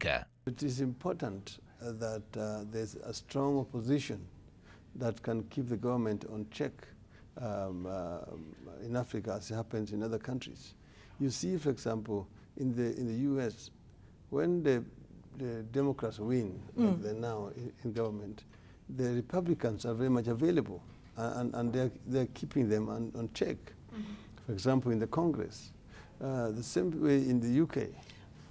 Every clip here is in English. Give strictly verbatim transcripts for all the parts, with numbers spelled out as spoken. Africa. It is important that uh, there's a strong opposition that can keep the government on check um, uh, in Africa, as it happens in other countries. You see, for example, in the in the U S, when the, the Democrats win, mm. like they're now in, in government, the Republicans are very much available, and, and they're, they're keeping them on, on check. Mm-hmm. For example, in the Congress, uh, the same way in the U K.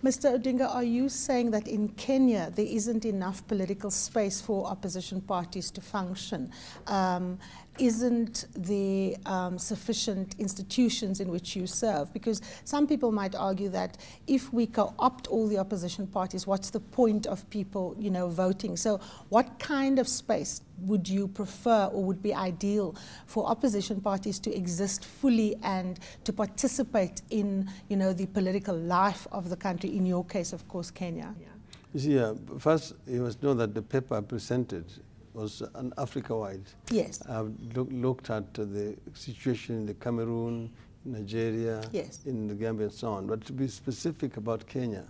Mister Odinga, are you saying that in Kenya there isn't enough political space for opposition parties to function? Um, isn't there um, sufficient institutions in which you serve? Because some people might argue that if we co-opt all the opposition parties, what's the point of people, you know, voting? So what kind of space would you prefer or would be ideal for opposition parties to exist fully and to participate in, you know, the political life of the country, in your case, of course, Kenya? Yeah. You see, uh, first, you must know that the paper I presented was an Africa-wide. Yes. I've look, looked at the situation in the Cameroon, Nigeria, yes. in the Gambia, and so on. But to be specific about Kenya,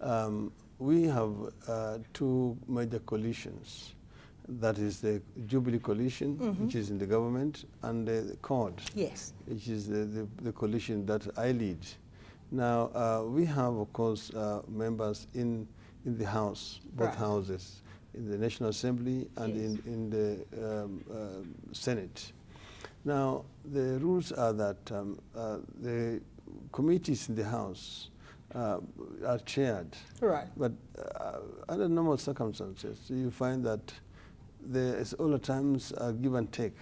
um, we have uh, two major coalitions. That is the Jubilee Coalition, mm-hmm. which is in the government, and uh, the Cord, yes. which is the, the, the coalition that I lead. Now, uh, we have, of course, uh, members in, in the House, both right. houses, in the National Assembly and yes. in, in the um, uh, Senate. Now, the rules are that um, uh, the committees in the House Uh, are chaired. Right. But uh, under normal circumstances, you find that there is all the times a give and take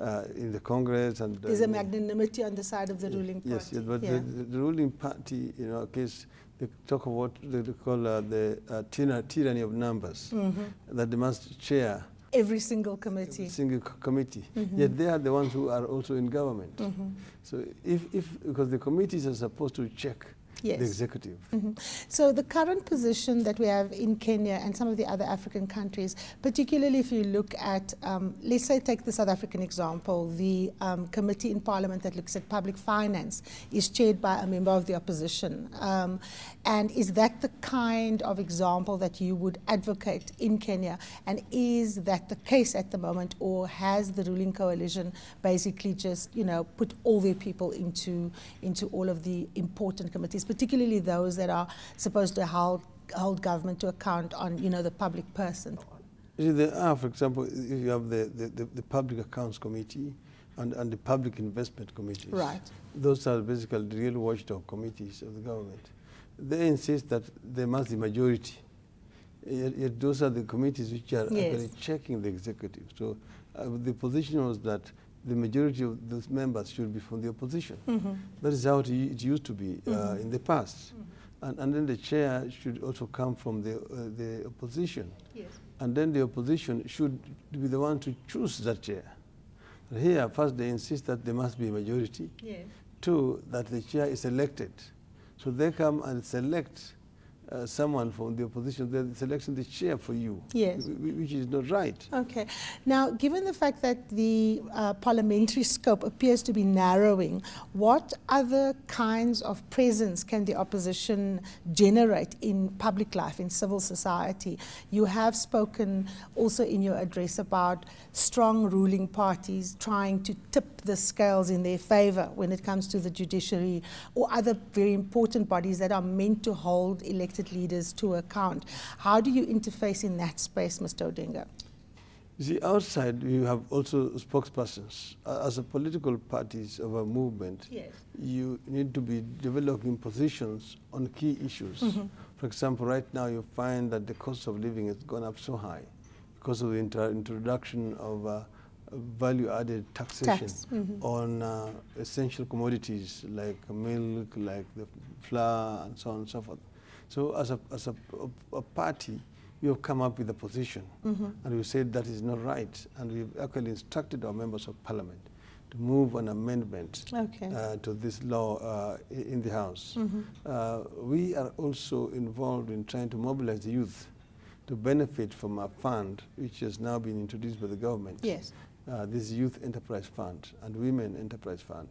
uh, in the Congress. And there's uh, a magnanimity on the side of the ruling party. Yes, yes but yeah. the, the ruling party, in our case, they talk of what they call uh, the uh, tyranny of numbers, mm-hmm. that they must chair every single committee. Every single committee. Mm-hmm. Yet they are the ones who are also in government. Mm-hmm. So if, if, because the committees are supposed to check Yes. the executive. Mm-hmm. So the current position that we have in Kenya and some of the other African countries, particularly if you look at, um, let's say take the South African example, the um, committee in Parliament that looks at public finance is chaired by a member of the opposition. Um, and is that the kind of example that you would advocate in Kenya? And is that the case at the moment, or has the ruling coalition basically just, you know, put all their people into, into all of the important committees, particularly those that are supposed to hold, hold government to account on, you know, the public person? There are, for example, you have the, the, the, the Public Accounts Committee and, and the Public Investment Committees. Right. Those are basically the real watchdog committees of the government. They insist that there must be majority. Yet, yet those are the committees which are yes. actually checking the executive. So uh, the position was that the majority of those members should be from the opposition. Mm-hmm. That is how it, it used to be mm-hmm. uh, in the past. Mm-hmm. And, and then the chair should also come from the, uh, the opposition. Yes. And then the opposition should be the one to choose that chair. And here, first, they insist that there must be a majority. Yes. Two, that the chair is elected. So they come and select Uh, someone from the opposition, they're selecting the chair for you, yes. which is not right. Okay. Now, given the fact that the uh, parliamentary scope appears to be narrowing, what other kinds of presence can the opposition generate in public life, in civil society? You have spoken also in your address about strong ruling parties trying to tip the scales in their favor when it comes to the judiciary or other very important bodies that are meant to hold elected leaders to account. How do you interface in that space, Mister Odinga? You see, outside you have also spokespersons. Uh, as a political parties of a movement, yes. you need to be developing positions on key issues. Mm-hmm. For example, right now you find that the cost of living has gone up so high because of the introduction of uh, value-added taxation Tax. Mm-hmm. on uh, essential commodities like milk, like the flour, and so on and so forth. So as a, as a, a, a party, we have come up with a position, mm-hmm. and we said that is not right, and we've actually instructed our members of parliament to move an amendment okay. uh, to this law uh, in the House. Mm-hmm. uh, we are also involved in trying to mobilize the youth to benefit from a fund which has now been introduced by the government, yes. uh, this Youth Enterprise Fund and Women Enterprise Fund.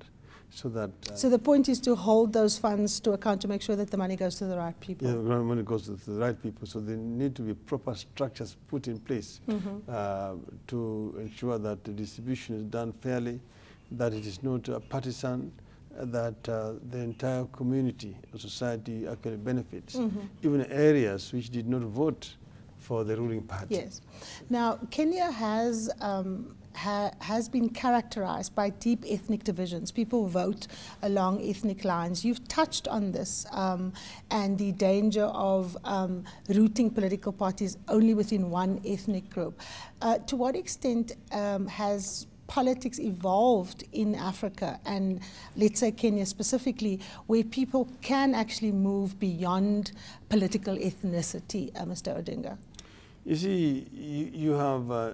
so that... Uh, so the point is to hold those funds to account to make sure that the money goes to the right people. Yeah, the money goes to the right people. So there need to be proper structures put in place mm-hmm. uh, to ensure that the distribution is done fairly, that it is not uh, partisan, that uh, the entire community or society actually benefits, mm-hmm. even areas which did not vote for the ruling party. Yes. Now, Kenya has um, ha has been characterized by deep ethnic divisions. People vote along ethnic lines. You've touched on this um, and the danger of um, rooting political parties only within one ethnic group. Uh, to what extent um, has politics evolved in Africa, and let's say Kenya specifically, where people can actually move beyond political ethnicity, uh, Mister Odinga? You see, you, you have uh,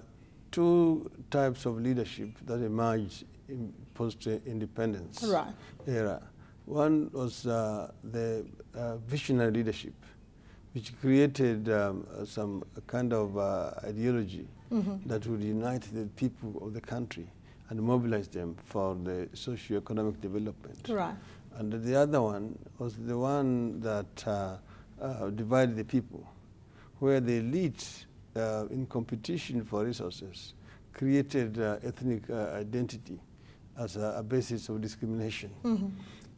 two types of leadership that emerged in post-independence right. era. One was uh, the uh, visionary leadership, which created um, some kind of uh, ideology Mm-hmm. that would unite the people of the country and mobilize them for the socio-economic development. Right. And the other one was the one that uh, uh, divided the people, where the elite, uh, in competition for resources, created uh, ethnic uh, identity as a, a basis of discrimination. Mm-hmm.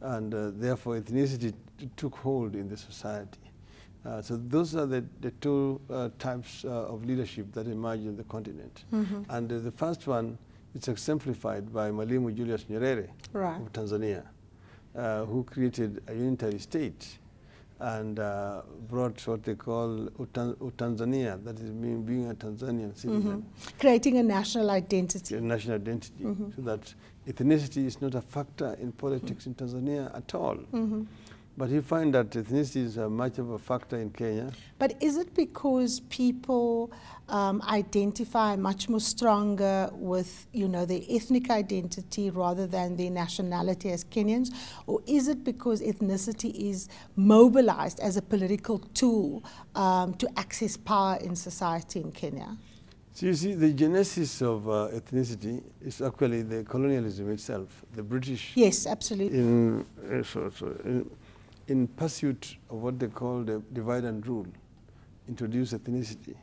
And uh, therefore, ethnicity t took hold in the society. Uh, so those are the, the two uh, types uh, of leadership that emerge on the continent. Mm-hmm. And uh, the first one is exemplified by Mwalimu Julius Nyerere right. of Tanzania, uh, who created a unitary state and uh, brought what they call Utan Utanzania, that is mean being a Tanzanian citizen. Mm-hmm. Creating a national identity. A national identity, mm-hmm. so that ethnicity is not a factor in politics mm-hmm. in Tanzania at all. Mm-hmm. But you find that ethnicity is uh, much of a factor in Kenya. But is it because people um, identify much more stronger with, you know, their ethnic identity rather than their nationality as Kenyans? Or is it because ethnicity is mobilized as a political tool um, to access power in society in Kenya? So you see, the genesis of uh, ethnicity is actually the colonialism itself, the British. Yes, absolutely. In, uh, so, so, in in pursuit of what they call the divide and rule, introduced ethnicity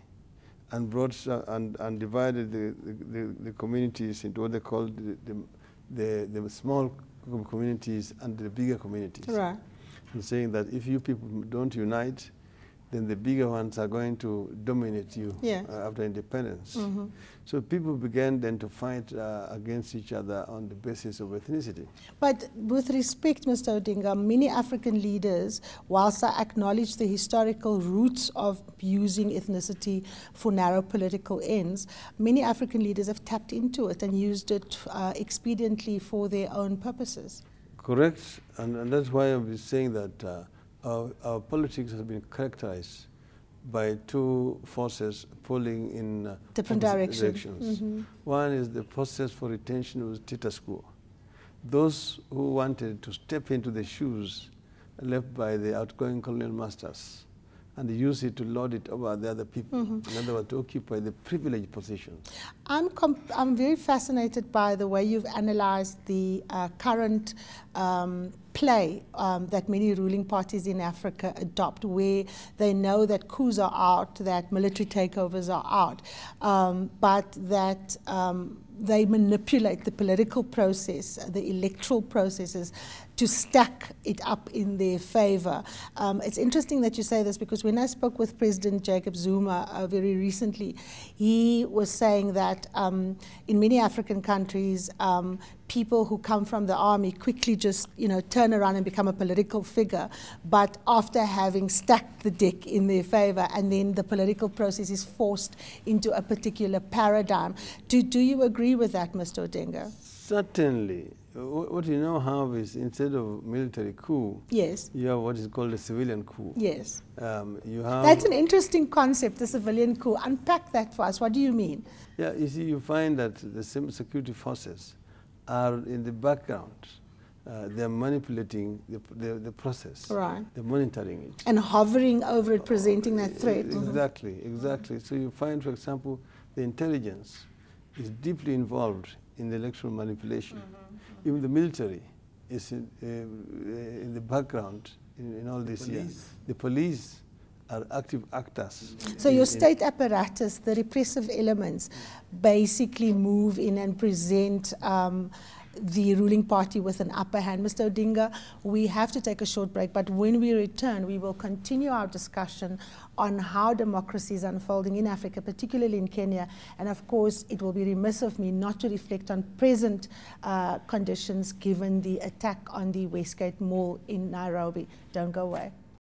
and brought uh, and, and divided the, the, the communities into what they call the, the, the, the small communities and the bigger communities. Right. And saying that if you people don't unite, then the bigger ones are going to dominate you yeah. uh, after independence. Mm-hmm. So people began then to fight uh, against each other on the basis of ethnicity. But with respect, Mister Odinga, many African leaders, whilst I acknowledge the historical roots of using ethnicity for narrow political ends, many African leaders have tapped into it and used it uh, expediently for their own purposes. Correct, and, and that's why I'll be saying that uh, Our, our politics has been characterized by two forces pulling in uh, different direction. directions. Mm-hmm. One is the process for retention of status quo. Those who wanted to step into the shoes left by the outgoing colonial masters and use it to lord it over the other people, mm-hmm. in other words, to occupy the privileged position. I'm, I'm very fascinated by the way you've analyzed the uh, current um, play um, that many ruling parties in Africa adopt, where they know that coups are out, that military takeovers are out, um, but that um, they manipulate the political process, the electoral processes, to stack it up in their favor. Um, it's interesting that you say this, because when I spoke with President Jacob Zuma uh, very recently, he was saying that um, in many African countries, um, people who come from the army quickly just, you know, turn around and become a political figure, but after having stacked the deck in their favor, and then the political process is forced into a particular paradigm. Do, do you agree with that, Mister Odinga? Certainly. What you now have is, instead of military coup, yes. you have what is called a civilian coup. Yes. Um, you have That's an interesting concept, the civilian coup. Unpack that for us. What do you mean? Yeah, you see, you find that the same security forces are in the background. Uh, they're manipulating the, the, the process. Right. They're monitoring it. And hovering over it, presenting uh, that threat. Exactly, mm-hmm. exactly. So you find, for example, the intelligence is deeply involved in the electoral manipulation. Mm-hmm. Even the military is in, uh, in the background in, in all the this year. The police are active actors. So in, your state apparatus, the repressive elements, basically move in and present um, the ruling party with an upper hand. Mister Odinga, we have to take a short break, but when we return, we will continue our discussion on how democracy is unfolding in Africa, particularly in Kenya. And of course, it will be remiss of me not to reflect on present uh, conditions given the attack on the Westgate Mall in Nairobi. Don't go away.